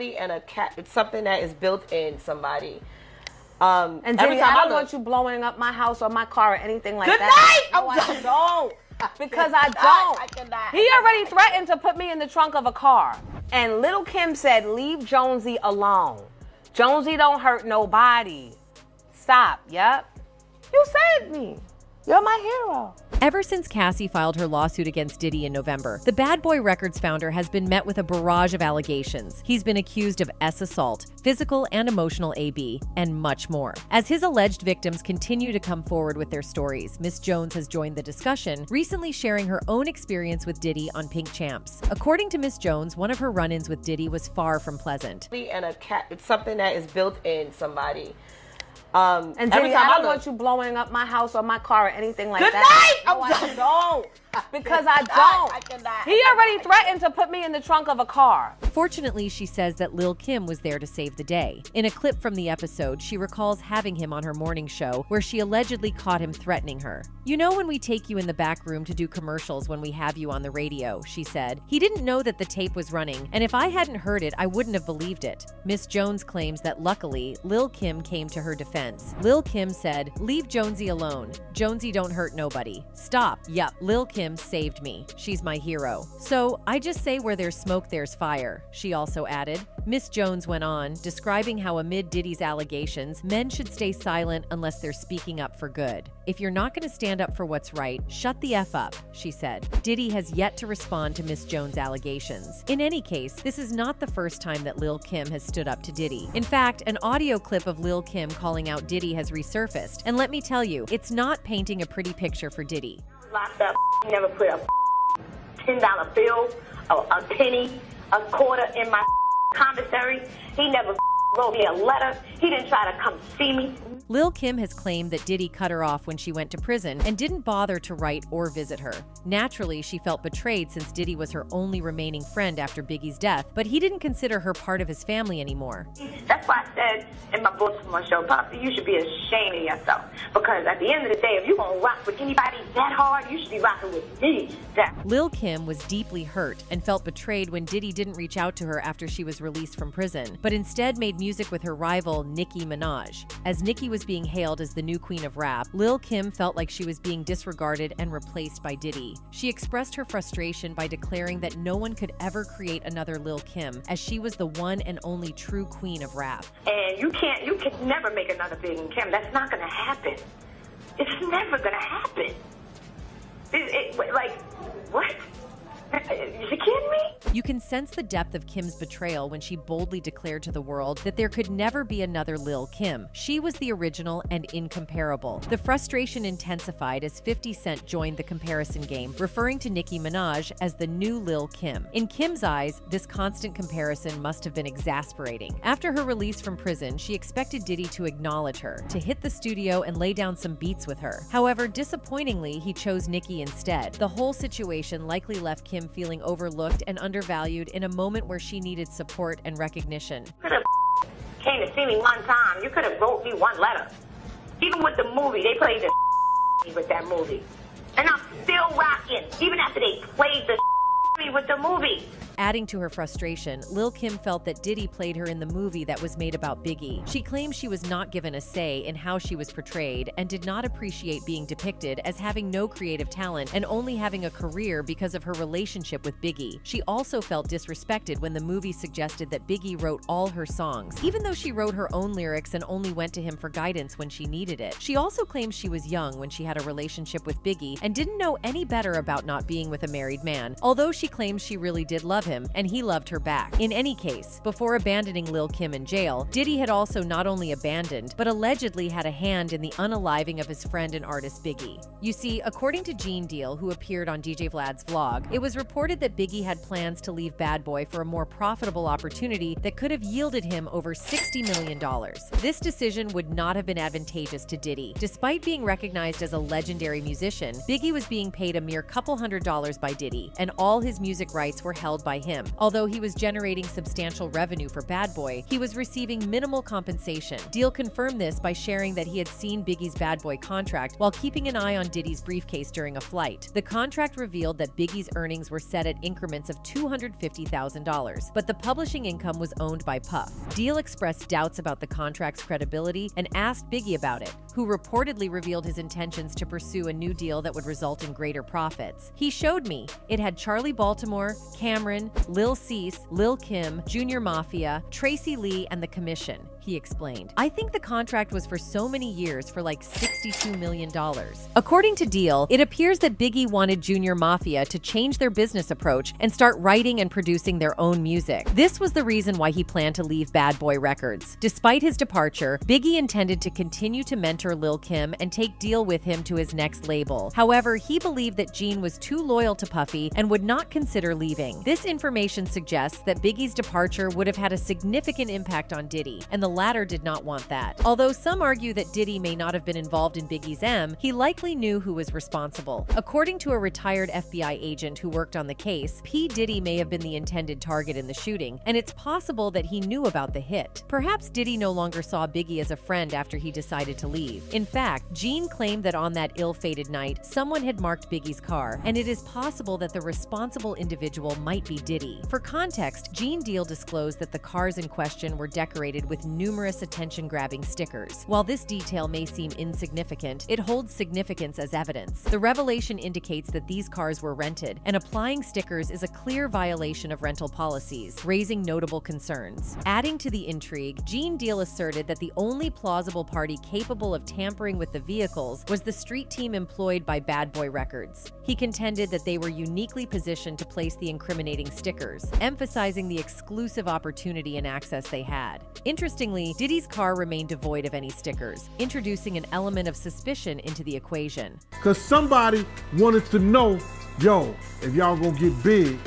and a cat. It's something that is built in somebody. And Diddy, I don't want you blowing up my house or my car or anything like that. Good night. No, I don't. Because I don't. I cannot. He already threatened to put me in the trunk of a car. And Lil Kim said, leave Jonesy alone. Jonesy don't hurt nobody. Stop. Yep. You saved me. You're my hero. Ever since Cassie filed her lawsuit against Diddy in November, the Bad Boy Records founder has been met with a barrage of allegations. He's been accused of assault, physical and emotional AB, and much more. As his alleged victims continue to come forward with their stories, Miss Jones has joined the discussion, recently sharing her own experience with Diddy on Pink Champs. According to Miss Jones, one of her run-ins with Diddy was far from pleasant. And a cat, it's something that is built in somebody. And Diddy, I don't want you blowing up my house or my car or anything like that. Good night! No, I don't. Because I don't. I cannot. He already threatened to put me in the trunk of a car. Fortunately, she says that Lil Kim was there to save the day. In a clip from the episode, she recalls having him on her morning show where she allegedly caught him threatening her. You know when we take you in the back room to do commercials when we have you on the radio, she said. He didn't know that the tape was running, and if I hadn't heard it, I wouldn't have believed it. Miss Jones claims that luckily, Lil Kim came to her defense. Lil Kim said, leave Jonesy alone. Jonesy don't hurt nobody. Stop. Yup, Lil Kim saved me. She's my hero. So, I just say where there's smoke, there's fire, she also added. Miss Jones went on, describing how amid Diddy's allegations, men should stay silent unless they're speaking up for good. If you're not going to stand up for what's right, shut the F up, she said. Diddy has yet to respond to Miss Jones' allegations. In any case, this is not the first time that Lil Kim has stood up to Diddy. In fact, an audio clip of Lil Kim calling out Diddy has resurfaced, and let me tell you, it's not painting a pretty picture for Diddy. Locked up, never put a $10 bill, a penny, a quarter in my commissary. He never wrote me a letter. He didn't try to come see me. Lil Kim has claimed that Diddy cut her off when she went to prison and didn't bother to write or visit her. Naturally, she felt betrayed since Diddy was her only remaining friend after Biggie's death, but he didn't consider her part of his family anymore. That's why I said in my Baltimore show, Poppy, you should be ashamed of yourself, because at the end of the day, if you're gonna rock with anybody that hard, you should be rocking with me. Lil Kim was deeply hurt and felt betrayed when Diddy didn't reach out to her after she was released from prison, but instead made music with her rival Nicki Minaj. As Nicki was being hailed as the new queen of rap, Lil Kim felt like she was being disregarded and replaced by Diddy. She expressed her frustration by declaring that no one could ever create another Lil Kim, as she was the one and only true queen of rap. And you can never make another Big Kim. That's not gonna happen. It's never gonna happen. Like, what? Is she kidding me? You can sense the depth of Kim's betrayal when she boldly declared to the world that there could never be another Lil Kim. She was the original and incomparable. The frustration intensified as 50 Cent joined the comparison game, referring to Nicki Minaj as the new Lil Kim. In Kim's eyes, this constant comparison must have been exasperating. After her release from prison, she expected Diddy to acknowledge her, to hit the studio and lay down some beats with her. However, disappointingly, he chose Nicki instead. The whole situation likely left Kim feeling overlooked and undervalued in a moment where she needed support and recognition. You could have came to see me one time. You could have wrote me one letter. Even with the movie, they played the with that movie. And I'm still rocking, even after they played the with the movie. Adding to her frustration, Lil Kim felt that Diddy played her in the movie that was made about Biggie. She claimed she was not given a say in how she was portrayed and did not appreciate being depicted as having no creative talent and only having a career because of her relationship with Biggie. She also felt disrespected when the movie suggested that Biggie wrote all her songs, even though she wrote her own lyrics and only went to him for guidance when she needed it. She also claimed she was young when she had a relationship with Biggie and didn't know any better about not being with a married man, although she claims she really did love him and he loved her back. In any case, before abandoning Lil Kim in jail, Diddy had also not only abandoned, but allegedly had a hand in the unaliving of his friend and artist Biggie. You see, according to Gene Deal, who appeared on DJ Vlad's vlog, it was reported that Biggie had plans to leave Bad Boy for a more profitable opportunity that could have yielded him over $60 million. This decision would not have been advantageous to Diddy. Despite being recognized as a legendary musician, Biggie was being paid a mere couple $100s by Diddy, and all his music rights were held by by him. Although he was generating substantial revenue for Bad Boy, he was receiving minimal compensation. Deal confirmed this by sharing that he had seen Biggie's Bad Boy contract while keeping an eye on Diddy's briefcase during a flight. The contract revealed that Biggie's earnings were set at increments of $250,000, but the publishing income was owned by Puff. Deal expressed doubts about the contract's credibility and asked Biggie about it, who reportedly revealed his intentions to pursue a new deal that would result in greater profits. "He showed me. It had Charlie Baltimore, Cameron, Lil Cease, Lil Kim, Junior Mafia, Tracy Lee, and the Commission," he explained. "I think the contract was for so many years for like $62 million. According to Deal, it appears that Biggie wanted Junior Mafia to change their business approach and start writing and producing their own music. This was the reason why he planned to leave Bad Boy Records. Despite his departure, Biggie intended to continue to mentor Lil Kim and take Deal with him to his next label. However, he believed that Gene was too loyal to Puffy and would not consider leaving. This information suggests that Biggie's departure would have had a significant impact on Diddy, and the latter did not want that. Although some argue that Diddy may not have been involved in Biggie's M, he likely knew who was responsible. According to a retired FBI agent who worked on the case, P. Diddy may have been the intended target in the shooting, and it's possible that he knew about the hit. Perhaps Diddy no longer saw Biggie as a friend after he decided to leave. In fact, Gene claimed that on that ill-fated night, someone had marked Biggie's car, and it is possible that the responsible individual might be Diddy. For context, Gene Deal disclosed that the cars in question were decorated with numerous attention-grabbing stickers. While this detail may seem insignificant, it holds significance as evidence. The revelation indicates that these cars were rented, and applying stickers is a clear violation of rental policies, raising notable concerns. Adding to the intrigue, Gene Deal asserted that the only plausible party capable of tampering with the vehicles was the street team employed by Bad Boy Records. He contended that they were uniquely positioned to place the incriminating stickers, emphasizing the exclusive opportunity and access they had. Interestingly, Diddy's car remained devoid of any stickers, introducing an element of suspicion into the equation. Because somebody wanted to know, yo, if y'all gonna get big,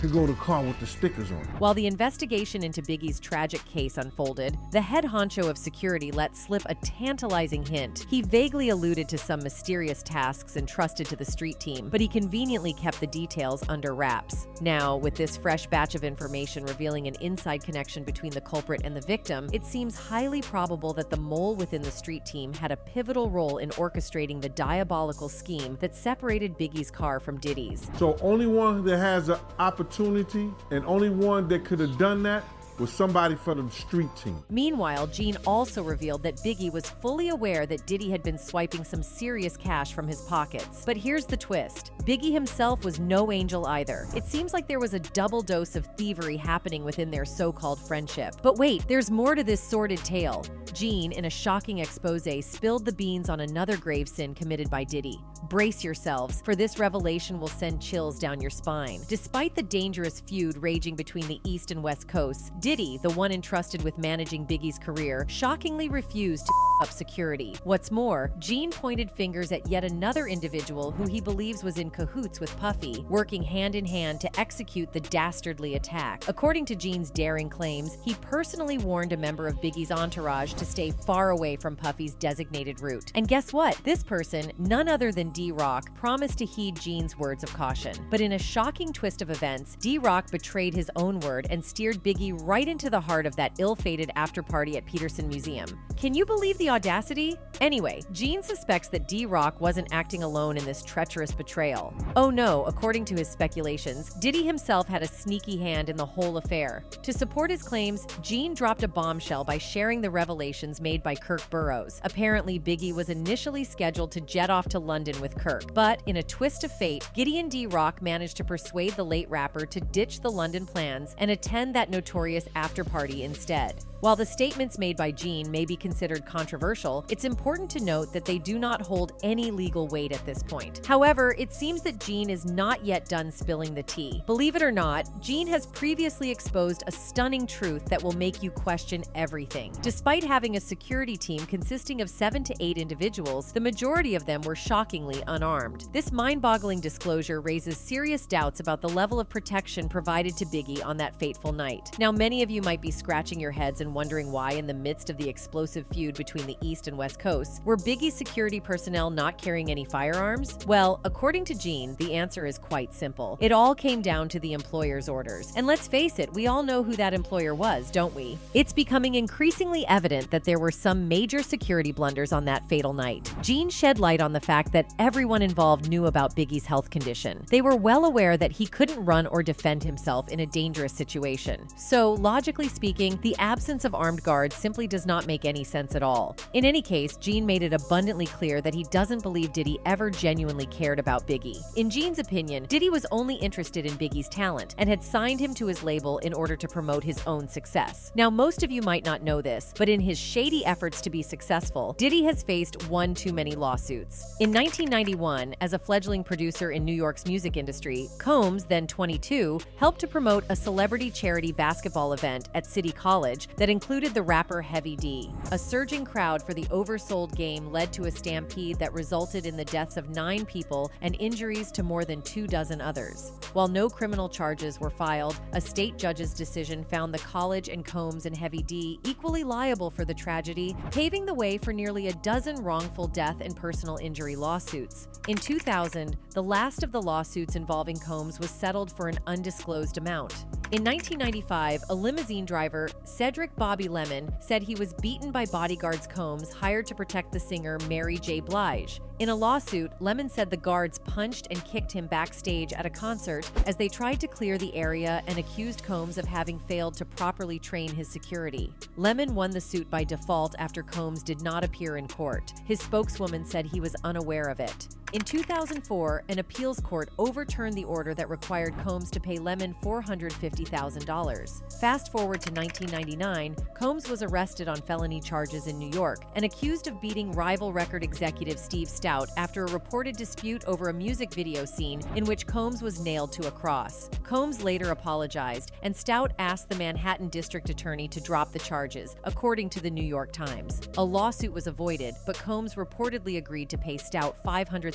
to go to car with the stickers on it. While the investigation into Biggie's tragic case unfolded, the head honcho of security let slip a tantalizing hint. He vaguely alluded to some mysterious tasks entrusted to the street team, but he conveniently kept the details under wraps. Now, with this fresh batch of information revealing an inside connection between the culprit and the victim, it seems highly probable that the mole within the street team had a pivotal role in orchestrating the diabolical scheme that separated Biggie's car from Diddy's. So only one that has an opportunity, and only one that could have done that was somebody from the street team. Meanwhile, Gene also revealed that Biggie was fully aware that Diddy had been swiping some serious cash from his pockets. But here's the twist. Biggie himself was no angel either. It seems like there was a double dose of thievery happening within their so-called friendship. But wait, there's more to this sordid tale. Gene, in a shocking exposé, spilled the beans on another grave sin committed by Diddy. Brace yourselves, for this revelation will send chills down your spine. Despite the dangerous feud raging between the East and West Coasts, Diddy, the one entrusted with managing Biggie's career, shockingly refused to up security. What's more, Gene pointed fingers at yet another individual who he believes was in cahoots with Puffy, working hand in hand to execute the dastardly attack. According to Gene's daring claims, he personally warned a member of Biggie's entourage to stay far away from Puffy's designated route. And guess what? This person, none other than D-Rock, promised to heed Gene's words of caution. But in a shocking twist of events, D-Rock betrayed his own word and steered Biggie right into the heart of that ill-fated after-party at Peterson Museum. Can you believe the audacity? Anyway, Gene suspects that D-Rock wasn't acting alone in this treacherous betrayal. Oh no, according to his speculations, Diddy himself had a sneaky hand in the whole affair. To support his claims, Gene dropped a bombshell by sharing the revelations made by Kirk Burroughs. Apparently, Biggie was initially scheduled to jet off to London with Kirk, but in a twist of fate, Gideon D-Rock managed to persuade the late rapper to ditch the London plans and attend that notorious after-party instead. While the statements made by Gene may be considered controversial, it's important to note that they do not hold any legal weight at this point. However, it seems that Gene is not yet done spilling the tea. Believe it or not, Gene has previously exposed a stunning truth that will make you question everything. Despite having a security team consisting of 7 to 8 individuals, the majority of them were shockingly unarmed. This mind-boggling disclosure raises serious doubts about the level of protection provided to Biggie on that fateful night. Now, many of you might be scratching your heads and wondering why, in the midst of the explosive feud between the East and West Coasts, were Biggie's security personnel not carrying any firearms? Well, according to Gene, the answer is quite simple. It all came down to the employer's orders. And let's face it, we all know who that employer was, don't we? It's becoming increasingly evident that there were some major security blunders on that fatal night. Gene shed light on the fact that everyone involved knew about Biggie's health condition. They were well aware that he couldn't run or defend himself in a dangerous situation. So, logically speaking, the absence of armed guards simply does not make any sense at all. In any case, Gene made it abundantly clear that he doesn't believe Diddy ever genuinely cared about Biggie. In Gene's opinion, Diddy was only interested in Biggie's talent and had signed him to his label in order to promote his own success. Now, most of you might not know this, but in his shady efforts to be successful, Diddy has faced one too many lawsuits. In 1991, as a fledgling producer in New York's music industry, Combs, then 22, helped to promote a celebrity charity basketball event at City College that included the rapper Heavy D. A surging crowd for the oversold game led to a stampede that resulted in the deaths of 9 people and injuries to more than 2 dozen others. While no criminal charges were filed, a state judge's decision found the college and Combs and Heavy D equally liable for the tragedy, paving the way for nearly 12 wrongful death and personal injury lawsuits. In 2000, the last of the lawsuits involving Combs was settled for an undisclosed amount. In 1995, a limousine driver, Cedric Bobby Lemon, said he was beaten by bodyguards Combs hired to protect the singer Mary J. Blige. In a lawsuit, Lemon said the guards punched and kicked him backstage at a concert as they tried to clear the area and accused Combs of having failed to properly train his security. Lemon won the suit by default after Combs did not appear in court. His spokeswoman said he was unaware of it. In 2004, an appeals court overturned the order that required Combs to pay Lemon $450,000. Fast forward to 1999, Combs was arrested on felony charges in New York and accused of beating rival record executive Steve Stout after a reported dispute over a music video scene in which Combs was nailed to a cross. Combs later apologized, and Stout asked the Manhattan district attorney to drop the charges, according to the New York Times. A lawsuit was avoided, but Combs reportedly agreed to pay Stout $500,000.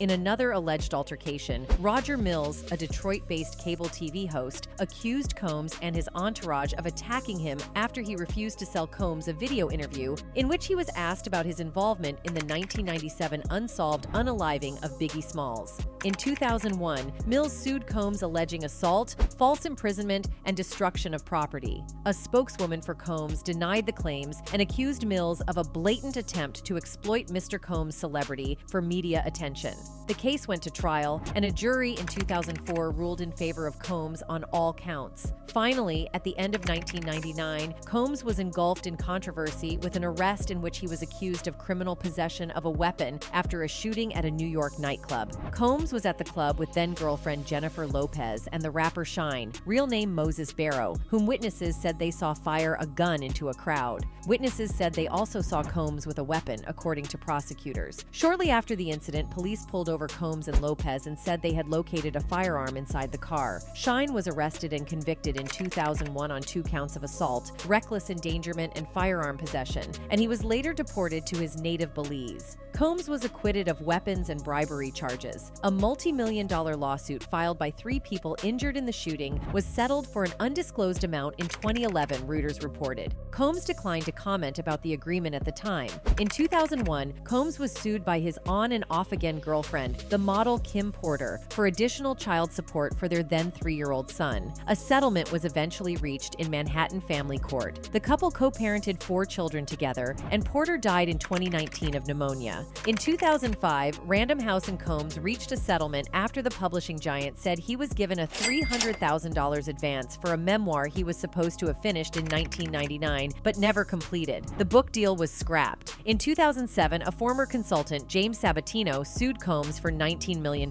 In another alleged altercation, Roger Mills, a Detroit-based cable TV host, accused Combs and his entourage of attacking him after he refused to sell Combs a video interview in which he was asked about his involvement in the 1997 unsolved unaliving of Biggie Smalls. In 2001, Mills sued Combs alleging assault, false imprisonment, and destruction of property. A spokeswoman for Combs denied the claims and accused Mills of a blatant attempt to exploit Mr. Combs' celebrity for media attention. The case went to trial, and a jury in 2004 ruled in favor of Combs on all counts. Finally, at the end of 1999, Combs was engulfed in controversy with an arrest in which he was accused of criminal possession of a weapon after a shooting at a New York nightclub. Combs was at the club with then-girlfriend Jennifer Lopez and the rapper Shine, real name Moses Barrow, whom witnesses said they saw fire a gun into a crowd. Witnesses said they also saw Combs with a weapon, according to prosecutors. Shortly after the incident, police pulled over Combs and Lopez and said they had located a firearm inside the car. Shine was arrested and convicted in 2001 on 2 counts of assault, reckless endangerment, and firearm possession, and he was later deported to his native Belize. Combs was acquitted of weapons and bribery charges. A multi-million-dollar lawsuit filed by 3 people injured in the shooting was settled for an undisclosed amount in 2011, Reuters reported. Combs declined to comment about the agreement at the time. In 2001, Combs was sued by his on- and off-again girlfriend, the model Kim Porter, for additional child support for their then 3-year-old son. A settlement was eventually reached in Manhattan family court. The couple co-parented 4 children together, and Porter died in 2019 of pneumonia. In 2005, Random House and Combs reached a settlement after the publishing giant said he was given a $300,000 advance for a memoir he was supposed to have finished in 1999 but never completed. The book deal was scrapped. In 2007, a former consultant, James Sabatino, sued Combs for $19 million,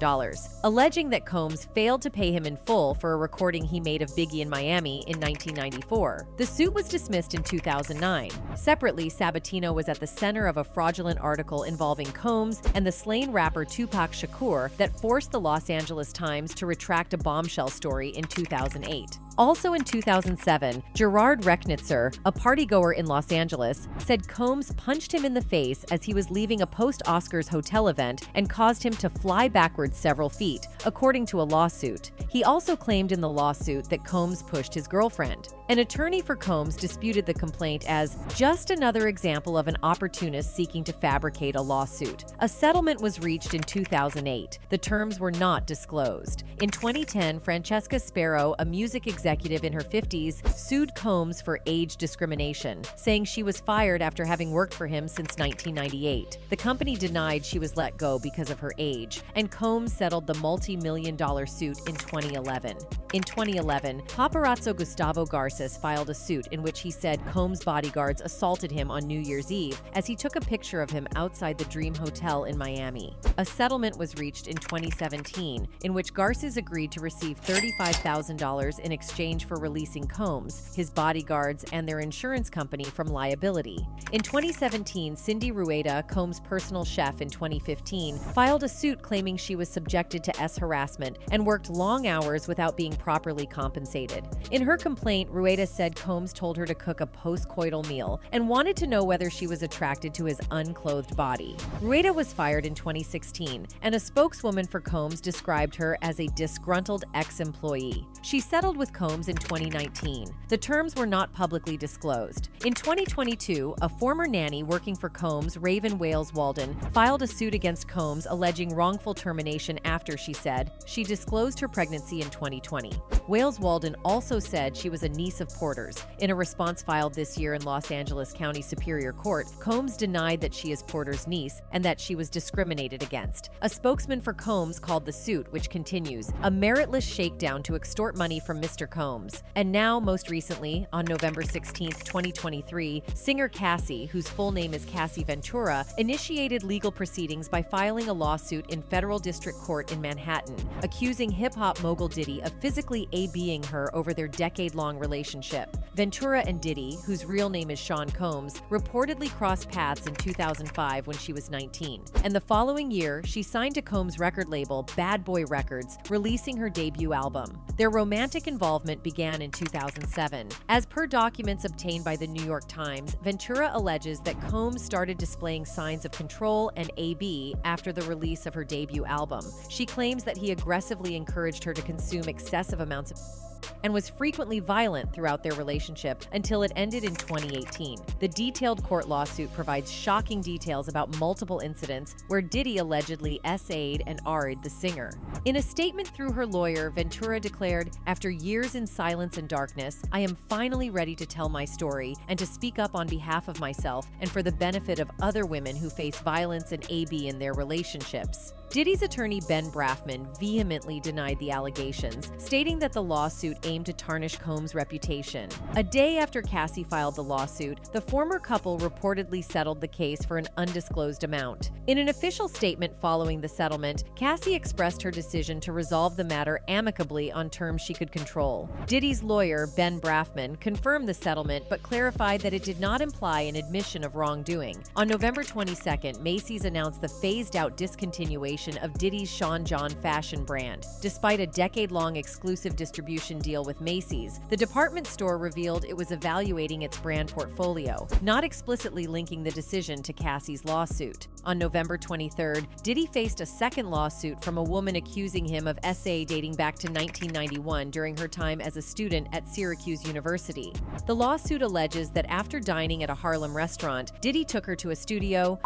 alleging that Combs failed to pay him in full for a recording he made of Biggie in Miami in 1994. The suit was dismissed in 2009. Separately, Sabatino was at the center of a fraudulent article involving Combs and the slain rapper Tupac Shakur that forced the Los Angeles Times to retract a bombshell story in 2008. Also in 2007, Gerard Rechnitzer, a partygoer in Los Angeles, said Combs punched him in the face as he was leaving a post-Oscars hotel event and caused him to fly backwards several feet, according to a lawsuit. He also claimed in the lawsuit that Combs pushed his girlfriend. An attorney for Combs disputed the complaint as just another example of an opportunist seeking to fabricate a lawsuit. A settlement was reached in 2008. The terms were not disclosed. In 2010, Francesca Sparrow, a music executive in her 50s, sued Combs for age discrimination, saying she was fired after having worked for him since 1998. The company denied she was let go because of her age, and Combs settled the multi-million-dollar suit in 2011. In 2011, paparazzo Gustavo Garces filed a suit in which he said Combs' bodyguards assaulted him on New Year's Eve as he took a picture of him outside the Dream Hotel in Miami. A settlement was reached in 2017, in which Garces agreed to receive $35,000 in exchange for releasing Combs, his bodyguards, and their insurance company from liability. In 2017, Cindy Rueda, Combs' personal chef in 2015, filed a suit claiming she was subjected to harassment and worked long hours without being properly compensated. In her complaint, Rueda said Combs told her to cook a post-coital meal and wanted to know whether she was attracted to his unclothed body. Rueda was fired in 2016, and a spokeswoman for Combs described her as a disgruntled ex-employee. She settled with Combs in 2019. The terms were not publicly disclosed. In 2022, a former nanny working for Combs, Raven Wales Walden, filed a suit against Combs alleging wrongful termination after she said she disclosed her pregnancy in 2020. Wales Walden also said she was a niece of Porter's. In a response filed this year in Los Angeles County Superior Court, Combs denied that she is Porter's niece and that she was discriminated against. A spokesman for Combs called the suit, which continues, a meritless shakedown to extort money from Mr. Combs. And now, most recently, on November 16, 2023, singer Cassie, whose full name is Cassie Ventura, initiated legal proceedings by filing a lawsuit in federal district court in Manhattan, accusing hip-hop mogul Diddy of physically ABing her over their decade-long relationship. Ventura and Diddy, whose real name is Sean Combs, reportedly crossed paths in 2005 when she was 19. And the following year, she signed to Combs' record label, Bad Boy Records, releasing her debut album. Their romantic involvement began in 2007. As per documents obtained by the New York Times, Ventura alleges that Combs started displaying signs of control and AB after the release of her debut album. She claims that he aggressively encouraged her to consume excessive amounts of and was frequently violent throughout their relationship until it ended in 2018. The detailed court lawsuit provides shocking details about multiple incidents where Diddy allegedly S-A'd and R-ed the singer. In a statement through her lawyer, Ventura declared, "After years in silence and darkness, I am finally ready to tell my story and to speak up on behalf of myself and for the benefit of other women who face violence and AB in their relationships." Diddy's attorney Ben Brafman vehemently denied the allegations, stating that the lawsuit aimed to tarnish Combs' reputation. A day after Cassie filed the lawsuit, the former couple reportedly settled the case for an undisclosed amount. In an official statement following the settlement, Cassie expressed her decision to resolve the matter amicably on terms she could control. Diddy's lawyer, Ben Brafman, confirmed the settlement but clarified that it did not imply an admission of wrongdoing. On November 22nd, Macy's announced the phased-out discontinuation of Diddy's Sean John fashion brand. Despite a decade-long exclusive distribution deal with Macy's, the department store revealed it was evaluating its brand portfolio, not explicitly linking the decision to Cassie's lawsuit. On November 23rd, Diddy faced a second lawsuit from a woman accusing him of SA dating back to 1991 during her time as a student at Syracuse University. The lawsuit alleges that after dining at a Harlem restaurant, Diddy took her to a studio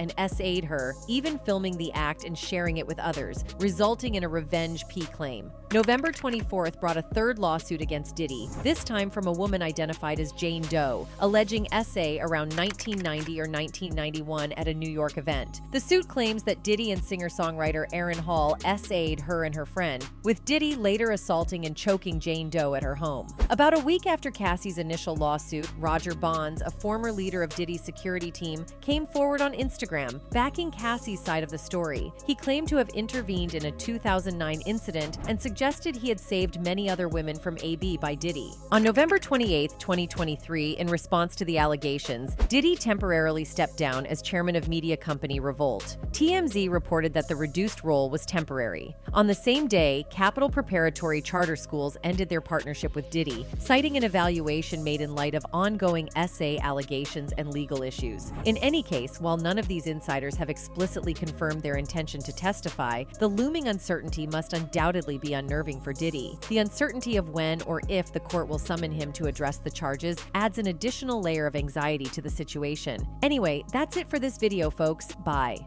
and S-A'd her, even filming the act and sharing it with others, resulting in a revenge P claim. November 24th brought a third lawsuit against Diddy, this time from a woman identified as Jane Doe, alleging SA around 1990 or 1991 at a New York event. The suit claims that Diddy and singer-songwriter Aaron Hall S-A'd her and her friend, with Diddy later assaulting and choking Jane Doe at her home. About a week after Cassie's initial lawsuit, Roger Bonds, a former leader of Diddy's security team, came forward on Instagram, backing Cassie's side of the story. He claimed to have intervened in a 2009 incident and suggested he had saved many other women from AB by Diddy. On November 28, 2023, in response to the allegations, Diddy temporarily stepped down as chairman of media company Revolt. TMZ reported that the reduced role was temporary. On the same day, Capital Preparatory Charter Schools ended their partnership with Diddy, citing an evaluation made in light of ongoing SA allegations and legal issues. In any case, while none of the these insiders have explicitly confirmed their intention to testify, the looming uncertainty must undoubtedly be unnerving for Diddy. The uncertainty of when or if the court will summon him to address the charges adds an additional layer of anxiety to the situation. Anyway, that's it for this video, folks. Bye.